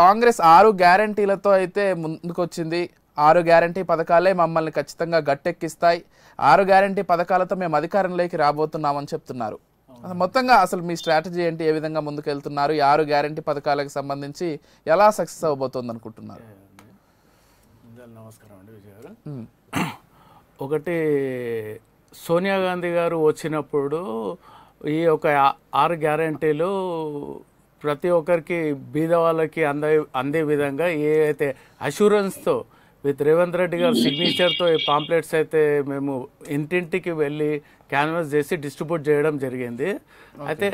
కాంగ్రెస్ 6 గ్యారెంటీలతో అయితే ముందుకొచ్చింది. 6 గ్యారెంటీ పథకాలే మమ్మల్ని ఖచ్చితంగా గట్టెక్కిస్తాయి, 6 గ్యారెంటీ పథకాలతో మేము అధికారంలోకి రాబోతున్నామని చెప్తున్నారు. మొత్తంగా అసలు మీ స్ట్రాటజీ ఏంటి, ఏ విధంగా ముందుకు వెళ్తున్నారు, 6 గ్యారెంటీ పథకాలకు సంబంధించి ఎలా సక్సెస్ అవబోతోంది అనుకుంటున్నారు? నమస్కారం అండి విజయ్ గారు. ఒకటి, సోనియా గాంధీ గారు వచ్చినప్పుడు ఈ ఒక 6 గ్యారెంటీలు ప్రతి ఒక్కరికి బీద వాళ్ళకి అందే విధంగా ఏ అయితే అష్యూరెన్స్తో విత్ రేవంత్ రెడ్డి గారి సిగ్నేచర్తో ఈ పాంప్లెట్స్ అయితే మేము ఇంటింటికి వెళ్ళి క్యాన్వాస్ చేసి డిస్ట్రిబ్యూట్ చేయడం జరిగింది. అయితే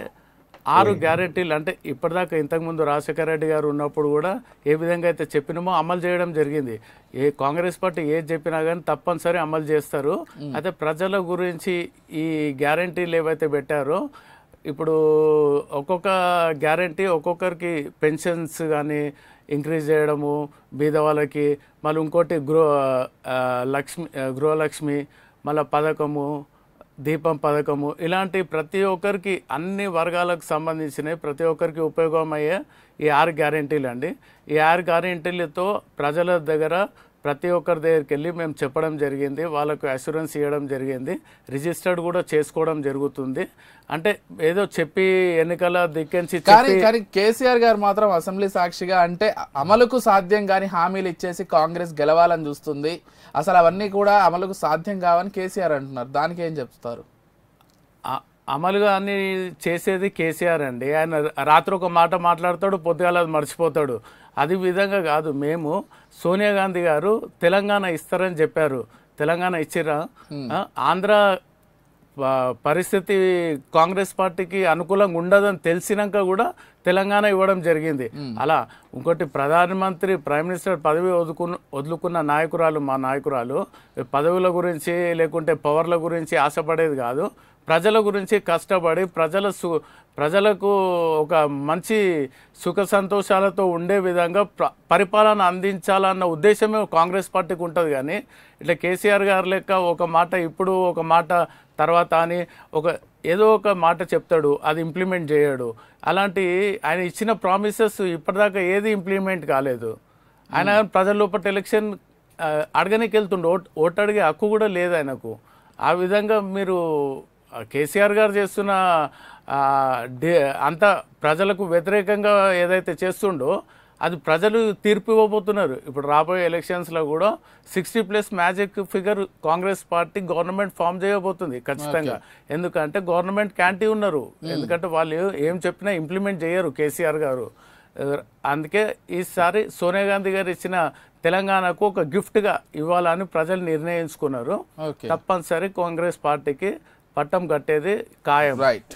6 గ్యారెంటీలు అంటే ఇప్పటిదాకా ఇంతకుముందు రాజశేఖర్ రెడ్డి గారు ఉన్నప్పుడు కూడా ఏ విధంగా అయితే చెప్పినామో అమలు చేయడం జరిగింది. ఏ కాంగ్రెస్ పార్టీ ఏది చెప్పినా కానీ తప్పనిసరి అమలు చేస్తారు. అయితే ప్రజల గురించి ఈ గ్యారెంటీలు ఏవైతే పెట్టారో, ఇప్పుడు ఒక్కొక్క గ్యారెంటీ ఒక్కొక్కరికి పెన్షన్స్ కానీ ఇంక్రీజ్ చేయడము, బీద వాళ్ళకి, మళ్ళీ ఇంకోటి గృహలక్ష్మి, మళ్ళీ పథకము, దీపం పథకము, ఇలాంటి ప్రతి ఒక్కరికి అన్ని వర్గాలకు సంబంధించినవి ప్రతి ఒక్కరికి ఉపయోగమయ్యే ఈ 6 గ్యారెంటీలు అండి. ఈ 6 గ్యారెంటీలతో ప్రజల దగ్గర ప్రతి ఒక్కరి దగ్గరికి వెళ్ళి మేము చెప్పడం జరిగింది, వాళ్ళకు అష్యూరెన్స్ ఇవ్వడం జరిగింది, రిజిస్టర్డ్ కూడా చేసుకోవడం జరుగుతుంది. అంటే ఏదో చెప్పి ఎన్నికల దిక్కించి కానీ కేసీఆర్ గారు మాత్రం అసెంబ్లీ సాక్షిగా అంటే అమలుకు సాధ్యం కానీ హామీలు ఇచ్చేసి కాంగ్రెస్ గెలవాలని చూస్తుంది, అసలు అవన్నీ కూడా అమలుకు సాధ్యం కావని కేసీఆర్ అంటున్నారు. దానికి ఏం చెప్తారు? అమలుగా అన్ని చేసేది కేసీఆర్ అండి. ఆయన రాత్రి ఒక మాట మాట్లాడతాడు, పొద్దుగాల మర్చిపోతాడు. అది విధంగా కాదు. మేము సోనియా గాంధీ గారు తెలంగాణ ఇస్తారని చెప్పారు, తెలంగాణ ఇచ్చిరా. ఆంధ్ర పరిస్థితి కాంగ్రెస్ పార్టీకి అనుకూలంగా ఉండదని తెలిసినాక కూడా తెలంగాణ ఇవ్వడం జరిగింది. అలా ఇంకోటి, ప్రధానమంత్రి ప్రైమ్ మినిస్టర్ పదవి వదులుకున్న నాయకురాలు, మా నాయకురాలు పదవుల గురించి లేకుంటే పవర్ల గురించి ఆశపడేది కాదు, ప్రజల గురించి కష్టపడి ప్రజలకు ఒక మంచి సుఖ సంతోషాలతో ఉండే విధంగా పరిపాలన అందించాలన్న ఉద్దేశమే కాంగ్రెస్ పార్టీకి ఉంటుంది. కానీ ఇట్లా కేసీఆర్ గారు లెక్క ఒక మాట ఇప్పుడు ఒక మాట తర్వాత అని ఒక ఏదో ఒక మాట చెప్తాడు, అది ఇంప్లిమెంట్ చేయడు. అలాంటి ఆయన ఇచ్చిన ప్రామిసెస్ ఇప్పటిదాకా ఏది ఇంప్లిమెంట్ కాలేదు. ఆయన ప్రజల లోపల ఎలక్షన్ అడగనికి వెళ్తుండే, ఓటు అడిగే హక్కు కూడా లేదు ఆయనకు. ఆ విధంగా మీరు కేసీఆర్ గారు చేస్తున్న అంత ప్రజలకు వ్యతిరేకంగా ఏదైతే చేస్తుండో అది ప్రజలు తీర్పు ఇవ్వబోతున్నారు. ఇప్పుడు రాబోయే ఎలక్షన్స్లో కూడా 60+ magic figure Congress party government form చేయబోతుంది ఖచ్చితంగా. ఎందుకంటే గవర్నమెంట్ క్యాంటీ ఉన్నారు, ఎందుకంటే వాళ్ళు ఏం చెప్పినా ఇంప్లిమెంట్ చేయరు కేసీఆర్ గారు. అందుకే ఈసారి సోనియా గాంధీ గారు ఇచ్చిన తెలంగాణకు ఒక గిఫ్ట్గా ఇవ్వాలని ప్రజలు నిర్ణయించుకున్నారు. తప్పనిసరి కాంగ్రెస్ పార్టీకి పట్టం కట్టేది ఖాయం. రైట్.